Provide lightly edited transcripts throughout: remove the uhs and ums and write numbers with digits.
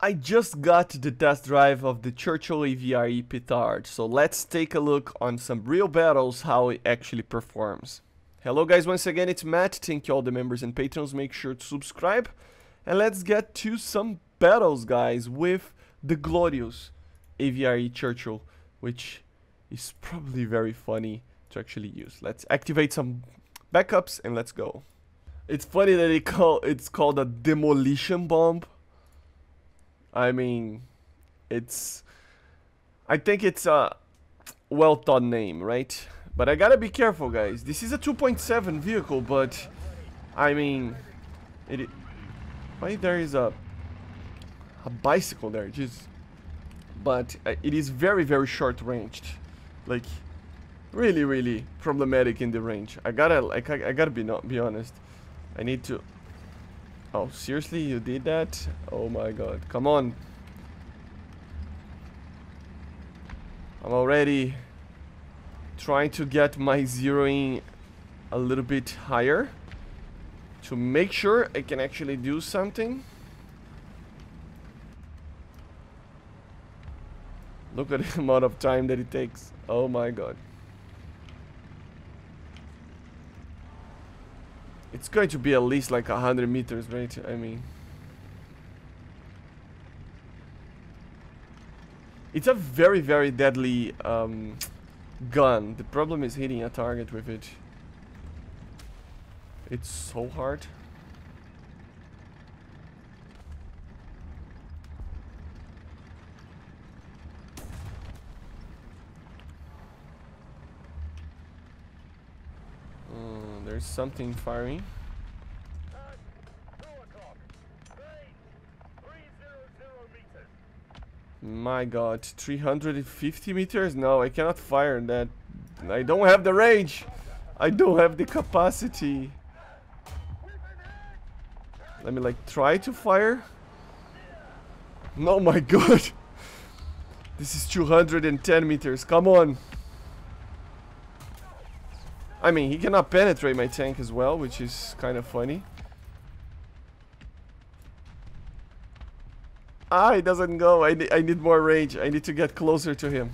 I just got the test drive of the Churchill AVRE petard, so let's take a look on some real battles how it actually performs. Hello guys, once again it's Matt. Thank you all the members and patrons, make sure to subscribe, and let's get to some battles guys with the glorious AVRE Churchill, which is probably very funny to actually use. Let's activate some backups and let's go. It's funny that it's called a demolition bomb. I mean, I think it's a well thought name, right? But I gotta be careful guys, this is a 2.7 vehicle, but I mean it. Why there is a bicycle there? Just, but it is very short ranged, like really problematic in the range. I gotta be honest. I need to... Oh, seriously, you did that? Oh my god, come on. I'm already trying to get my zeroing a little bit higher to make sure I can actually do something. Look at the amount of time that it takes. Oh my god. It's going to be at least like 100 meters, right? I mean, it's a very deadly gun. The problem is hitting a target with it. It's so hard. There's something firing. My god, 350 meters? No, I cannot fire that. I don't have the range. I don't have the capacity. Let me like try to fire. No, my god. This is 210 meters. Come on. I mean, he cannot penetrate my tank as well, which is kind of funny. Ah, he doesn't go. I need more range. I need to get closer to him.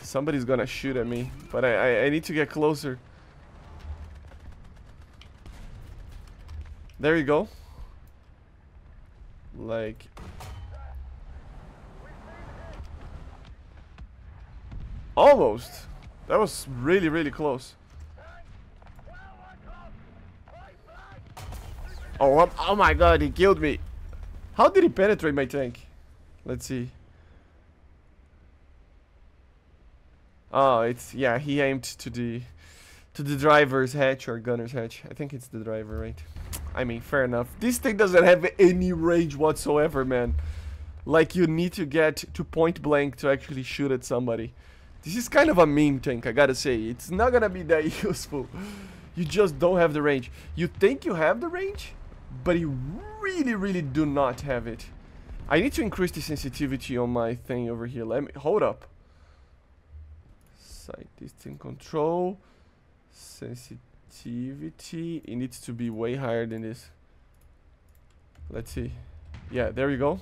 Somebody's gonna shoot at me, but I need to get closer. There you go. Like... almost. That was really close. Oh my god, he killed me. How did he penetrate my tank? Let's see. Oh, it's... yeah, he aimed to the driver's hatch or gunner's hatch. I think it's the driver, right? I mean, fair enough. This thing doesn't have any range whatsoever, man. Like, you need to get to point blank to actually shoot at somebody. This is kind of a meme tank, I gotta say. It's not gonna be that useful. You just don't have the range. You think you have the range, but you really do not have it. I need to increase the sensitivity on my thing over here. Let me... hold up. Sight distance control. Sensitivity. It needs to be way higher than this. Let's see. Yeah, there we go.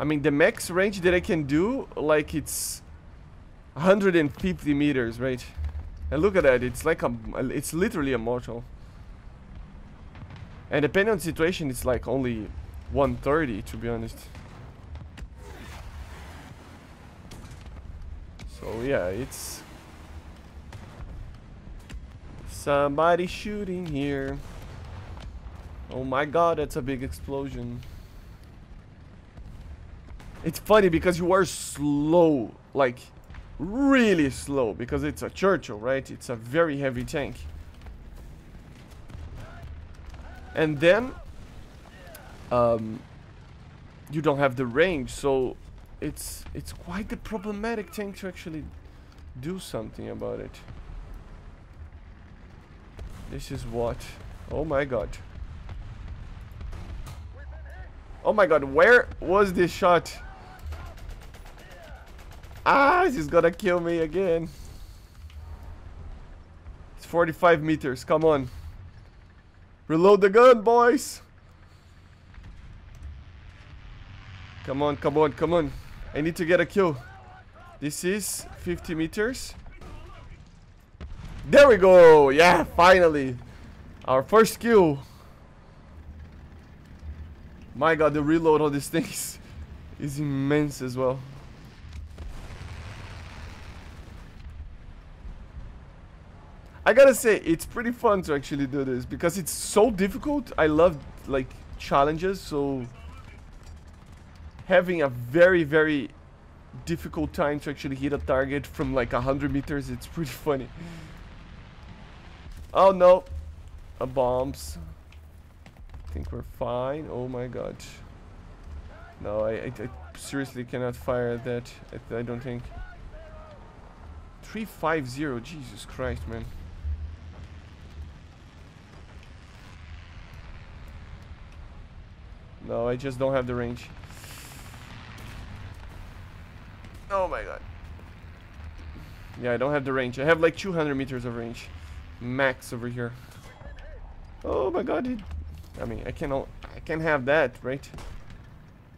I mean, the max range that I can do, like, it's 150 meters, right? And look at that, it's like a... it's literally a mortal. And depending on the situation, it's like only 130, to be honest. So, yeah, it's... somebody shooting here. Oh my god, that's a big explosion. It's funny because you are slow, like really slow, because it's a Churchill, right? It's a very heavy tank. And then you don't have the range, so it's quite a problematic tank to actually do something about it. This is what... oh my god. Oh my god, where was this shot? Ah, he's gonna kill me again. It's 45 meters, come on. Reload the gun, boys. Come on, come on, come on. I need to get a kill. This is 50 meters. There we go. Yeah, finally. Our first kill. My god, the reload on these things is immense as well. I gotta say, it's pretty fun to actually do this because it's so difficult. I love like challenges, so having a very, very difficult time to actually hit a target from like 100 meters, it's pretty funny. Oh no, a bombs. I think we're fine. Oh my god, no, I seriously cannot fire that. I don't think. 350, Jesus Christ, man. No, I just don't have the range. Oh my god. Yeah, I don't have the range. I have like 200 meters of range. Max over here. Oh my god. I mean, I can't have that, right?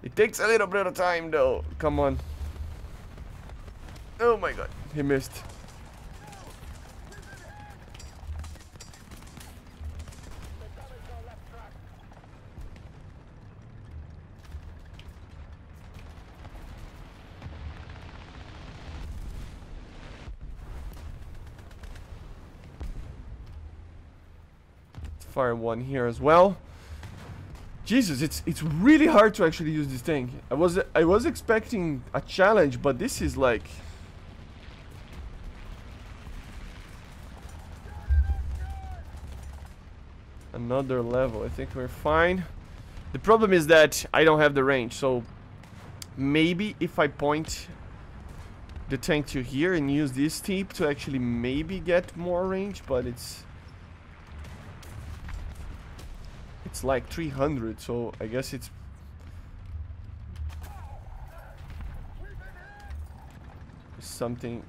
It takes a little bit of time though. Come on. Oh my god. He missed. Fire one here as well. Jesus, it's really hard to actually use this thing. I was expecting a challenge, but this is like another level. I think we're fine. The problem is that I don't have the range, so maybe if I point the tank to here and use this tip to actually maybe get more range, but it's like 300, so I guess it's... something...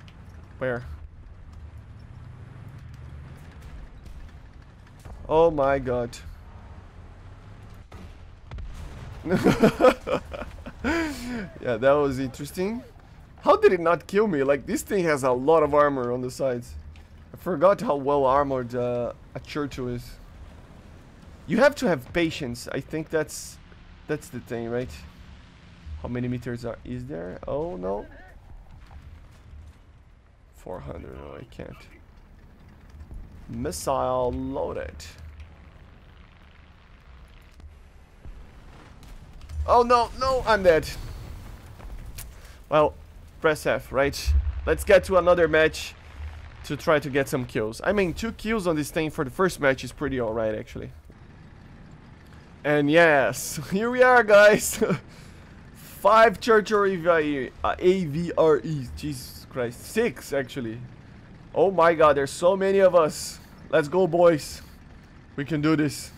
where? Oh my god. Yeah, that was interesting. How did it not kill me? Like, this thing has a lot of armor on the sides. I forgot how well armored a Churchill is. You have to have patience. I think that's the thing, right? How many meters is there? Oh no, 400. No, I can't. Missile loaded. Oh no, no, I'm dead. Well, press F, right? Let's get to another match to try to get some kills. I mean, 2 kills on this thing for the first match is pretty alright, actually. And yes, here we are, guys. 5 Churchill AVREs. Jesus Christ, 6 actually. Oh my god, there's so many of us. Let's go, boys. We can do this.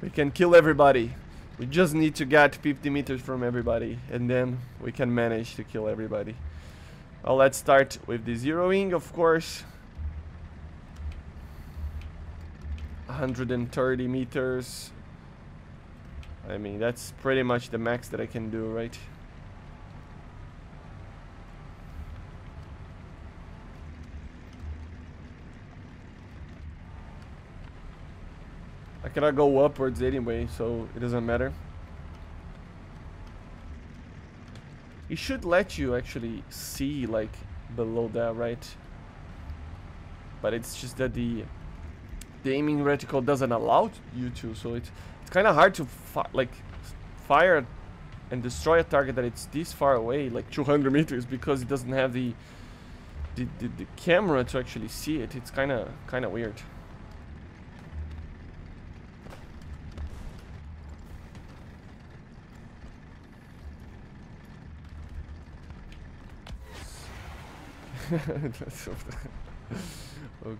We can kill everybody. We just need to get 50 meters from everybody, and then we can manage to kill everybody. Well, let's start with the zeroing, of course. 130 meters. I mean, that's pretty much the max that I can do, right? I cannot go upwards anyway, so it doesn't matter. It should let you actually see like below that, right? But it's just that the aiming reticle doesn't allow you to, so it's kind of hard to fire and destroy a target that it's this far away, like 200 meters, because it doesn't have the camera to actually see it. It's kind of weird.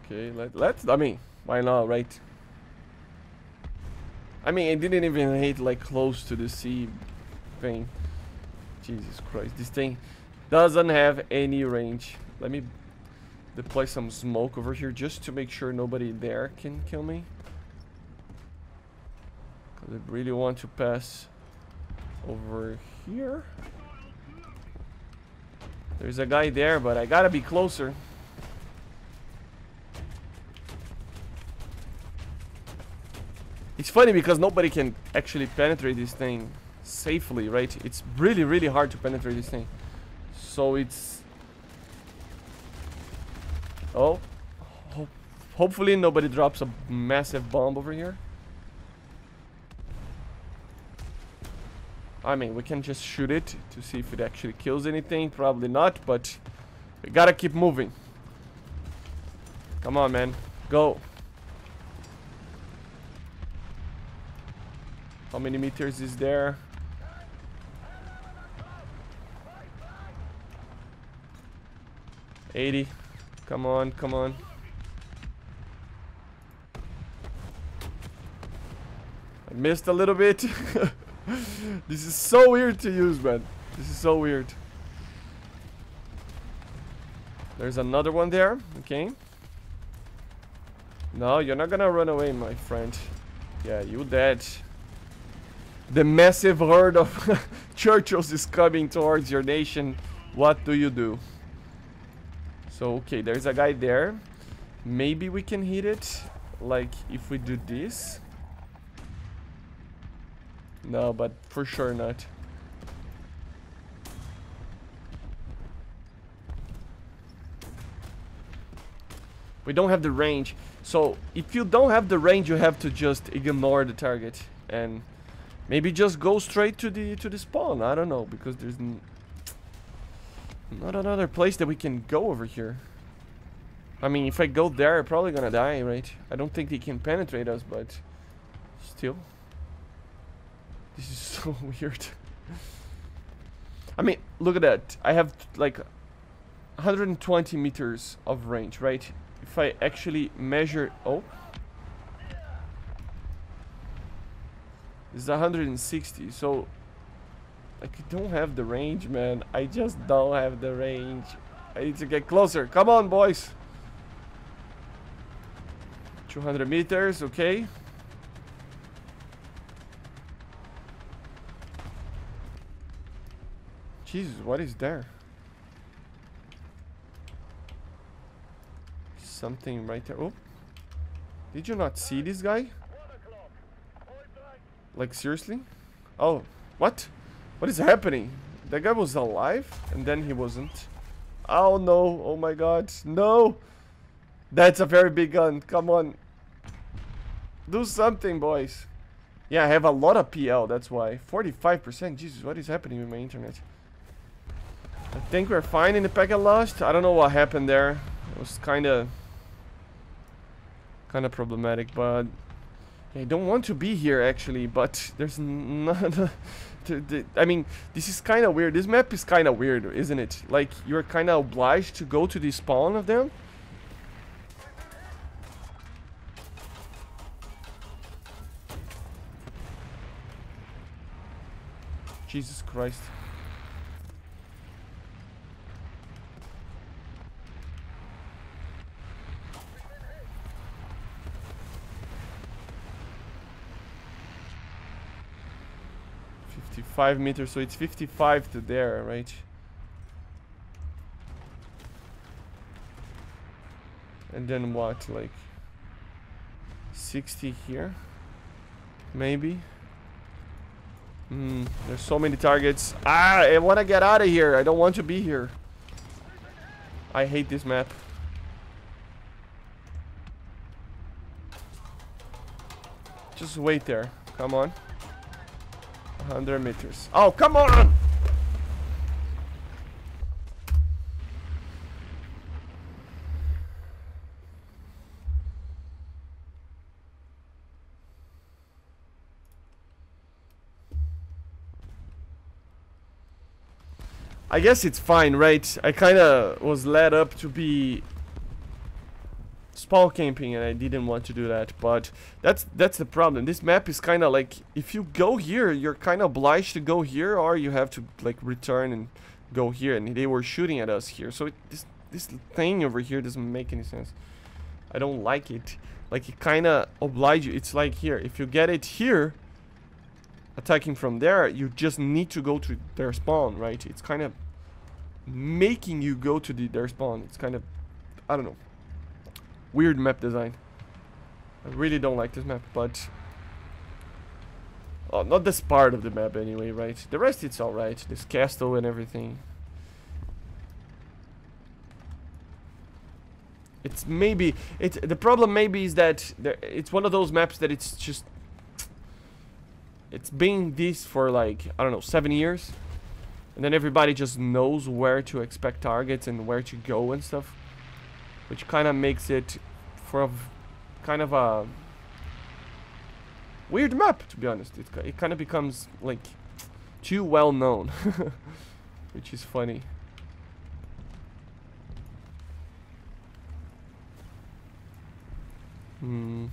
Okay, let's. I mean, why not, right? I mean, I didn't even hit like close to the sea thing. Jesus Christ, this thing doesn't have any range. Let me deploy some smoke over here just to make sure nobody there can kill me. Because I really want to pass over here. There's a guy there, but I gotta be closer. It's funny because nobody can actually penetrate this thing safely, right? It's really, really hard to penetrate this thing. So it's... oh. Hopefully nobody drops a massive bomb over here. I mean, we can just shoot it to see if it actually kills anything. Probably not, but we gotta keep moving. Come on, man. Go. How many meters is there? '80. Come on, come on. I missed a little bit. This is so weird to use, man. This is so weird. There's another one there. Okay. No, you're not gonna run away, my friend. Yeah, you dead. The massive herd of Churchills is coming towards your nation. What do you do? So, okay, there's a guy there. Maybe we can hit it. Like, if we do this. No, but for sure not. We don't have the range. So, if you don't have the range, you have to just ignore the target. And maybe just go straight to the spawn. I don't know, because there's not another place that we can go over here. I mean, if I go there, I'm probably gonna die, right? I don't think they can penetrate us, but still. This is so weird. I mean, look at that. I have like 120 meters of range, right? If I actually measure... oh. It's 160, so... like, I don't have the range, man. I just don't have the range. I need to get closer. Come on, boys. 200 meters, okay. Jesus, what is there? Something right there. Oh. Did you not see this guy? Like, seriously? Oh, what? What is happening? That guy was alive and then he wasn't. Oh no, oh my god, no! That's a very big gun, come on. Do something, boys. Yeah, I have a lot of PL, that's why. 45%, Jesus, what is happening with my internet? I think we're fine in the packet lost. I don't know what happened there. It was kind of problematic, but I don't want to be here actually. But there's not. I mean, this is kind of weird. This map is kind of weird, isn't it? Like, you're kind of obliged to go to the spawn of them. Jesus Christ. Meters, so it's 55 to there, right? And then what, like 60 here maybe? There's so many targets. I want to get out of here. I don't want to be here. I hate this map. Just wait there. Come on. 100 meters. Oh, come on! I guess it's fine, right? I kind of was led up to be spawn camping and I didn't want to do that, but that's the problem. This map is kind of like, if you go here, you're kind of obliged to go here, or you have to like return and go here, and they were shooting at us here, so it, this This thing over here doesn't make any sense. I don't like it. Like, it kind of obliges you. It's like here. If you get it here, attacking from there, you just need to go to their spawn, right? It's kind of making you go to their spawn. It's kind of, I don't know. Weird map design. I really don't like this map, but... oh, not this part of the map anyway, right? The rest it's alright. This castle and everything. It's maybe... it's, the problem maybe is that there, it's one of those maps that it's just... it's been this for like, I don't know, 7 years. And then everybody just knows where to expect targets and where to go and stuff. Which kind of makes it for a... kind of a... weird map, to be honest. It kind of becomes, like, too well known. Which is funny. Hmm.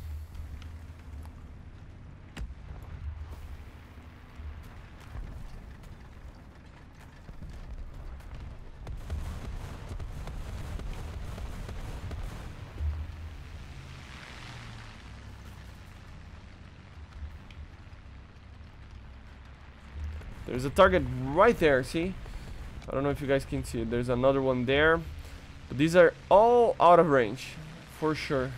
There's a target right there, see? I don't know if you guys can see it. There's another one there. But these are all out of range, for sure.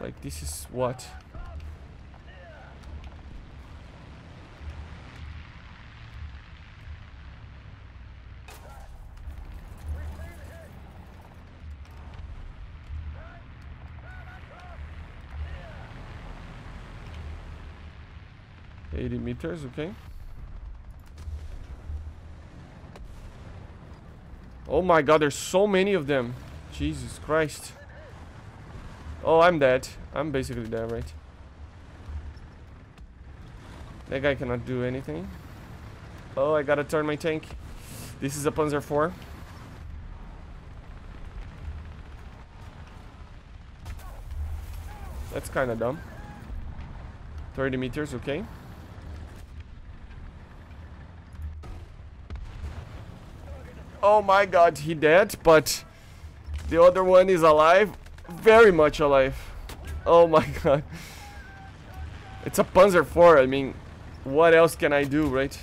Like, this is what? Meters, okay. Oh my god, there's so many of them. Jesus Christ. Oh, I'm dead. I'm basically dead, right? That guy cannot do anything. Oh, I gotta turn my tank. This is a Panzer IV. That's kind of dumb. 30 meters, okay. Oh my god, he dead, but the other one is alive. Very much alive. Oh my god. It's a Panzer IV, I mean, what else can I do, right?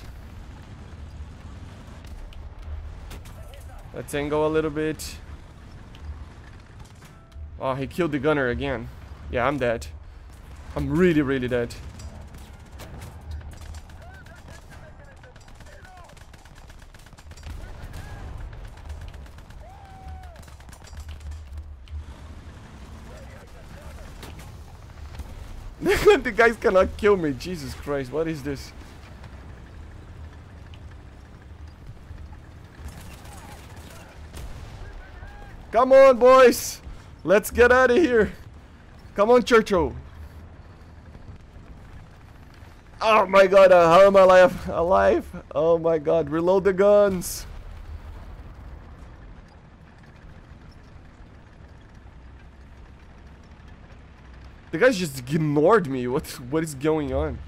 Let's angle a little bit. Oh, he killed the gunner again. Yeah, I'm dead. I'm really, really dead. The guys cannot kill me. Jesus Christ, what is this? Come on, boys. Let's get out of here. Come on, Churchill. Oh my god, how am I alive? Oh my god, reload the guns. The guys just ignored me. What is going on? .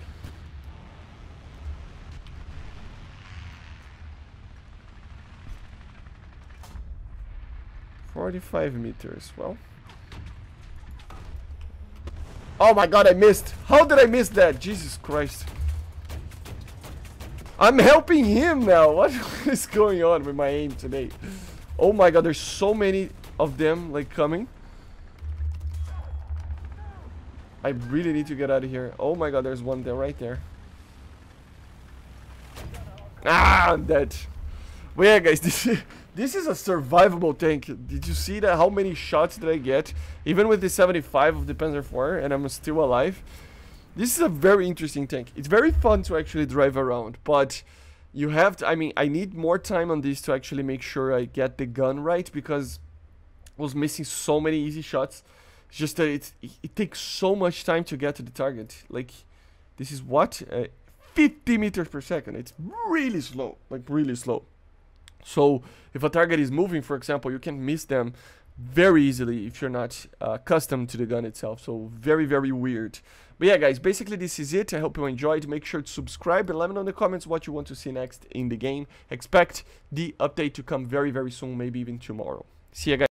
45 meters. Well, oh my god, I missed. How did I miss that? Jesus Christ. I'm helping him now. What is going on with my aim today? Oh my god, there's so many of them, like, coming. I really need to get out of here. Oh my god, there's one there, right there. Ah, I'm dead. But yeah, guys, this is a survivable tank. Did you see that? How many shots did I get? Even with the 75 of the Panzer IV, and I'm still alive. This is a very interesting tank. It's very fun to actually drive around, but you have to... I mean, I need more time on this to actually make sure I get the gun right, because I was missing so many easy shots. It's just that it takes so much time to get to the target. Like, this is what? 50 meters per second. It's really slow. Like, really slow. So, if a target is moving, for example, you can miss them very easily if you're not accustomed to the gun itself. So, very, very weird. But yeah, guys, basically this is it. I hope you enjoyed. Make sure to subscribe and let me know in the comments what you want to see next in the game. Expect the update to come very, very soon, maybe even tomorrow. See you guys.